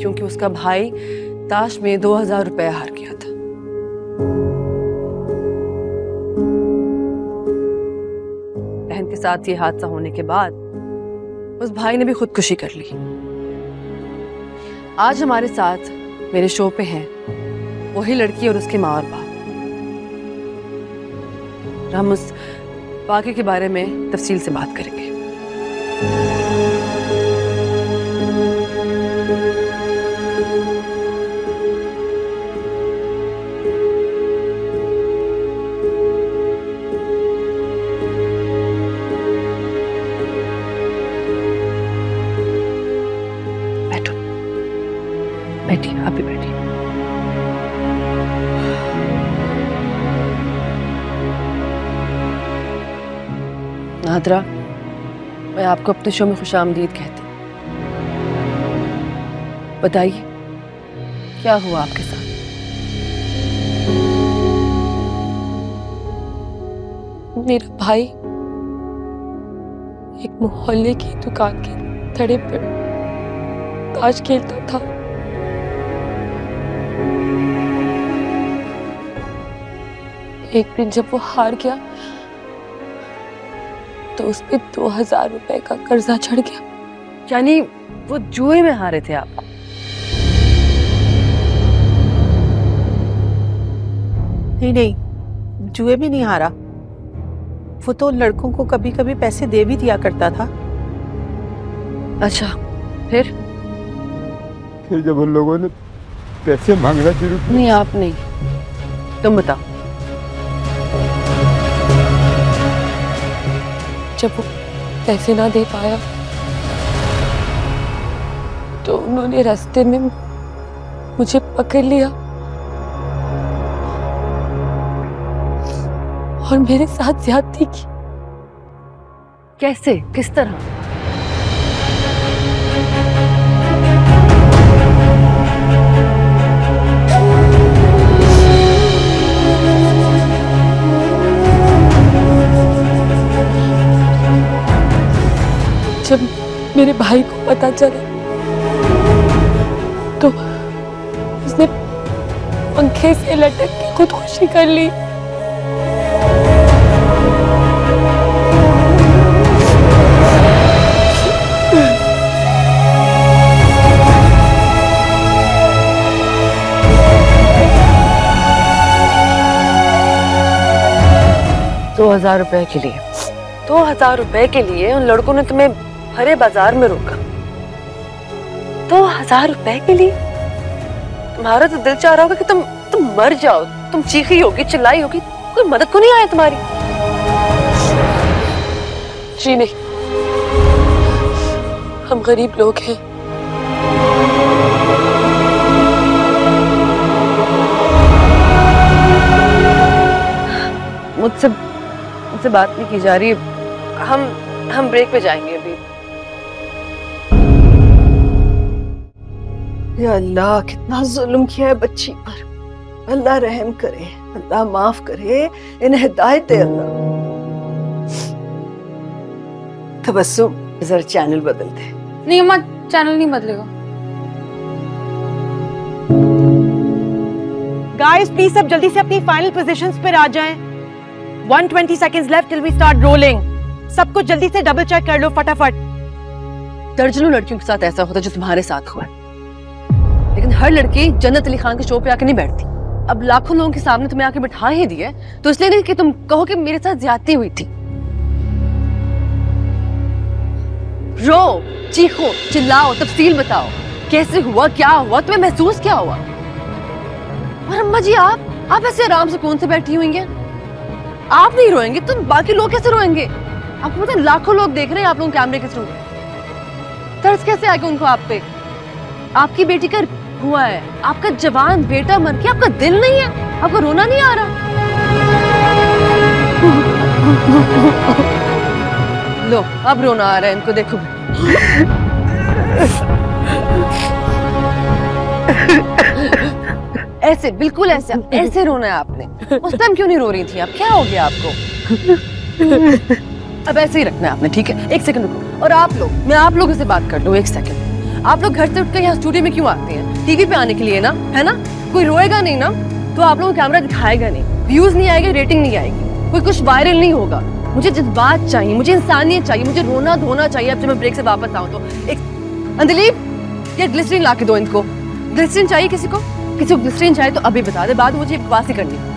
क्योंकि उसका भाई ताश में 2000 रुपए हार गया था। बहन के साथ ये हादसा होने के बाद उस भाई ने भी खुदकुशी कर ली। आज हमारे साथ मेरे शो पे हैं वही लड़की और उसके माँ और बाप। हम उस वाक़े के बारे में तफसील से बात करेंगे। नादरा, मैं आपको अपने शो में खुशामदीद कहती हूँ। बताइए क्या हुआ आपके साथ? मेरा भाई एक मोहल्ले की दुकान के धड़े पर ताश खेलता था। एक दिन जब वो हार गया तो उस पे 2000 रुपए का कर्जा चढ़ गया। यानी वो जुए में हारे थे। आपको नहीं, जुए भी नहीं हारा। वो तो लड़कों को कभी कभी पैसे दे भी दिया करता था। अच्छा, फिर जब उन लोगों ने पैसे मांगना शुरू किया। नहीं, आप नहीं, तुम बताओ। जब वो पैसे ना दे पाया तो उन्होंने रास्ते में मुझे पकड़ लिया और मेरे साथ ज्यादती की। कैसे, किस तरह? जब मेरे भाई को पता चला तो उसने पंखे से लटक के खुदकुशी कर ली। दो हजार रुपए के लिए उन लड़कों ने तुम्हें हरे बाजार में रोका। 2000 रुपए के लिए तुम्हारा तो दिल चाह रहा होगा कि तुम मर जाओ। तुम चीखी होगी, चिल्लाई होगी, कोई मदद को नहीं आया तुम्हारी? जी नहीं, हम गरीब लोग हैं। मुझसे बात नहीं की जा रही। हम ब्रेक पे जाएंगे अभी। या अल्लाह, कितना जुल्म किया है बच्ची पर। अल्लाह रहम करे, अल्लाह माफ करे, इन्हें हिदायत दे अल्लाह। तबस्सुम, जरा चैनल बदल दे। नहीं अम्मा, चैनल नहीं बदलेगा। गाइस प्लीज सब जल्दी से अपनी फाइनल पोजीशंस पर आ जाएं। 120 seconds left till we start rolling. सब कुछ जल्दी से डबल चेक कर लो फटाफट। दर्जनों लड़कियों के साथ ऐसा होता जो तुम्हारे साथ हुआ, लेकिन हर लड़की जन्नत अली खान के शो पे आके नहीं बैठती। अब लाखों लोगों के सामने तुम्हें आके बैठा ही दिया तो इसलिए नहीं कि तुम कहो कि मेरे साथ ज्यादती हुई थी। रो, चीखो, चिल्लाओ, तफसील बताओ कैसे हुआ, क्या हुआ, तुम्हें महसूस क्या हुआ। और अम्मा जी, आप ऐसे आराम से कौन से बैठी हुई हैं? आप नहीं रोएंगे तो बाकी लोग कैसे रोएंगे? आपको पता है लाखों लोग देख रहे हैं आप लोग कैमरे के थ्रू। तरस कैसे आ गया उनको आप पे? आपकी बेटी का हुआ है, आपका जवान बेटा मर गया, आपका दिल नहीं है, आपको रोना नहीं आ रहा? लो, अब रोना आ रहा है इनको, देखो। ऐसे, बिल्कुल ऐसे, ऐसे रोना है आपने। उस टाइम क्यों नहीं रो रही थी आप? क्या हो गया आपको? अब ऐसे ही रखना है आपने, ठीक है? एक सेकंड रुको। और आप लोग, मैं आप लोगों से बात कर लूं एक सेकंड। आप लोग घर से उठकर यहाँ स्टूडियो में क्यों आते हैं? टीवी पे आने के लिए ना, है ना? कोई रोएगा नहीं ना तो आप लोगों को कैमरा दिखाएगा नहीं, व्यूज नहीं आएगा, रेटिंग नहीं आएगी, कोई कुछ वायरल नहीं होगा। मुझे जज्बात चाहिए, मुझे इंसानियत चाहिए, मुझे रोना धोना चाहिए। अब जब मैं ब्रेक से वापस आऊँ तो अंदलीप या ग्लिसरीन ला के दो इनको। ग्लिसरीन चाहिए किसी को? किसी को ग्लिसरीन चाहिए तो अभी बता दे, बाद मुझे बकवास ही करनी।